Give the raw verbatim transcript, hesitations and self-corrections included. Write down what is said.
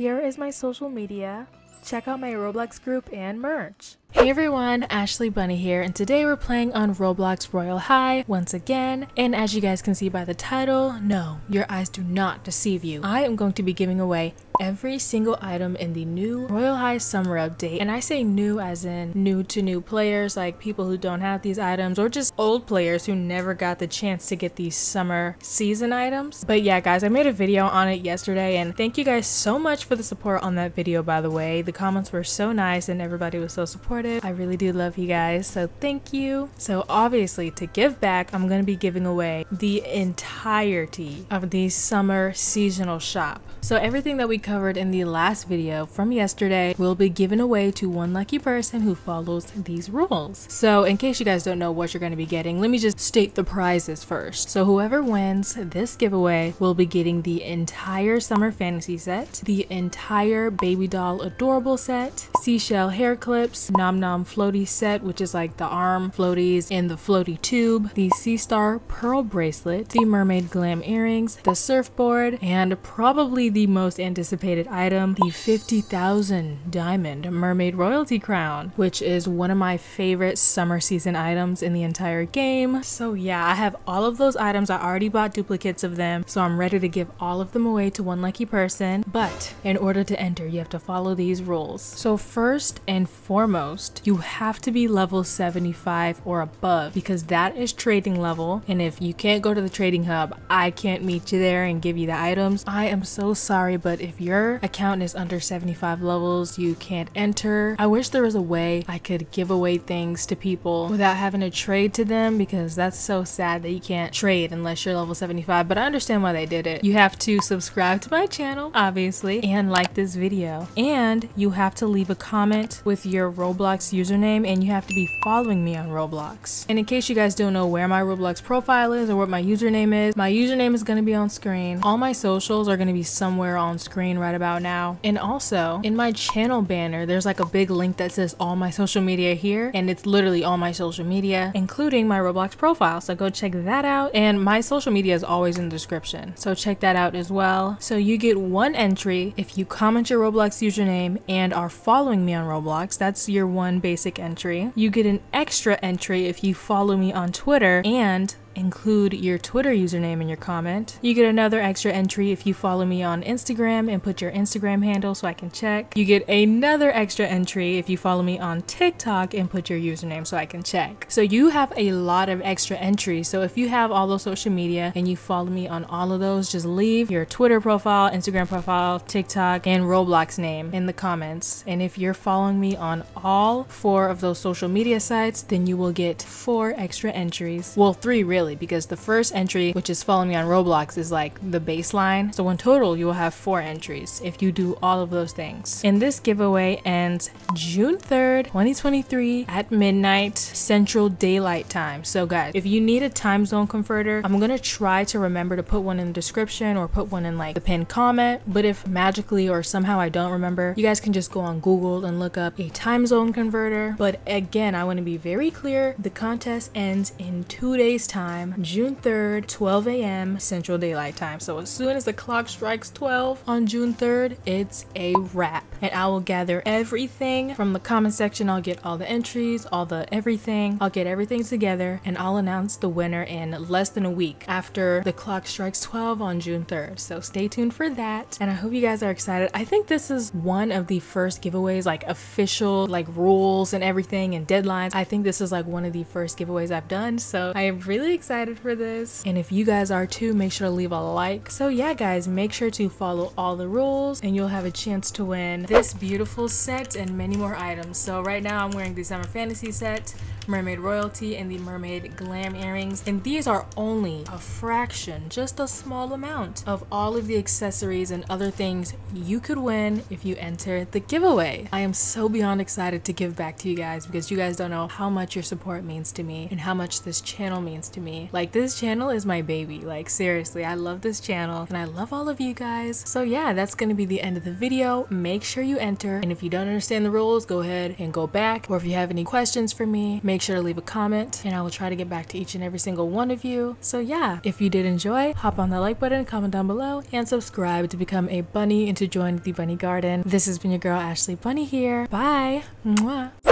Here is my social media. Check out my Roblox group and merch. Hey everyone, Ashley Bunny here, and today we're playing on Roblox Royale High once again. And as you guys can see by the title, no, your eyes do not deceive you. I am going to be giving away every single item in the new Royale High summer update. And I say new as in new to new players, like people who don't have these items, or just old players who never got the chance to get these summer season items. But yeah guys, I made a video on it yesterday, and thank you guys so much for the support on that video, by the way. The comments were so nice and everybody was so supportive. I really do love you guys, so thank you. So obviously, to give back, I'm going to be giving away the entirety of the summer seasonal shop. So everything that we covered in the last video from yesterday will be given away to one lucky person who follows these rules. So in case you guys don't know what you're going to be getting, let me just state the prizes first. So whoever wins this giveaway will be getting the entire summer fantasy set, the entire baby doll adorable set, seashell hair clips, non Nom floaty set, which is like the arm floaties and the floaty tube, the sea star pearl bracelet, the mermaid glam earrings, the surfboard, and probably the most anticipated item, the fifty thousand diamond mermaid royalty crown, which is one of my favorite summer season items in the entire game. So yeah, I have all of those items. I already bought duplicates of them, so I'm ready to give all of them away to one lucky person. But in order to enter, you have to follow these rules. So first and foremost, you have to be level seventy-five or above, because that is trading level, and if you can't go to the trading hub, I can't meet you there and give you the items. I am so sorry, but if your account is under seventy-five levels, you can't enter. I wish there was a way I could give away things to people without having to trade to them, because that's so sad that you can't trade unless you're level seventy-five, but I understand why they did it. You have to subscribe to my channel, obviously, and like this video, and you have to leave a comment with your Roblox username, and you have to be following me on Roblox. And in case you guys don't know where my Roblox profile is or what my username is, my username is going to be on screen. All my socials are going to be somewhere on screen right about now. And also in my channel banner, there's like a big link that says all my social media here, and it's literally all my social media, including my Roblox profile. So go check that out. And my social media is always in the description, so check that out as well. So you get one entry if you comment your Roblox username and are following me on Roblox. That's your one One basic entry. You get an extra entry if you follow me on Twitter and include your Twitter username in your comment. You get another extra entry if you follow me on Instagram and put your Instagram handle so I can check. You get another extra entry if you follow me on TikTok and put your username so I can check. So you have a lot of extra entries. So if you have all those social media and you follow me on all of those, just leave your Twitter profile, Instagram profile, TikTok, and Roblox name in the comments. And if you're following me on all four of those social media sites, then you will get four extra entries. Well, three really, because the first entry, which is follow me on Roblox, is like the baseline. So in total, you will have four entries if you do all of those things. And this giveaway ends June third, twenty twenty-three at midnight Central Daylight Time. So guys, if you need a time zone converter, I'm gonna try to remember to put one in the description or put one in like the pinned comment. But if magically or somehow I don't remember, you guys can just go on Google and look up a time zone converter. But again, I want to be very clear, the contest ends in two days time, June third, twelve a m Central Daylight Time. So as soon as the clock strikes twelve on June third, it's a wrap. And I will gather everything from the comment section. I'll get all the entries, all the everything. I'll get everything together, and I'll announce the winner in less than a week after the clock strikes twelve on June third. So stay tuned for that. And I hope you guys are excited. I think this is one of the first giveaways, like official, like rules and everything and deadlines. I think this is like one of the first giveaways I've done. So I am really excited. excited for this, and if you guys are too, make sure to leave a like. So yeah guys, make sure to follow all the rules, and you'll have a chance to win this beautiful set and many more items. So right now I'm wearing the summer fantasy set, mermaid royalty, and the mermaid glam earrings, and these are only a fraction, just a small amount of all of the accessories and other things you could win if you enter the giveaway. I am so beyond excited to give back to you guys, because you guys don't know how much your support means to me and how much this channel means to me. Like, this channel is my baby. Like, seriously, I love this channel and I love all of you guys. So yeah, that's gonna be the end of the video. Make sure you enter, and if you don't understand the rules, go ahead and go back, or if you have any questions for me, make sure to leave a comment and I will try to get back to each and every single one of you. So yeah, if you did enjoy, hop on that like button, comment down below, and subscribe to become a bunny and to join the bunny garden. This has been your girl Ashley Bunny here. Bye. Mwah.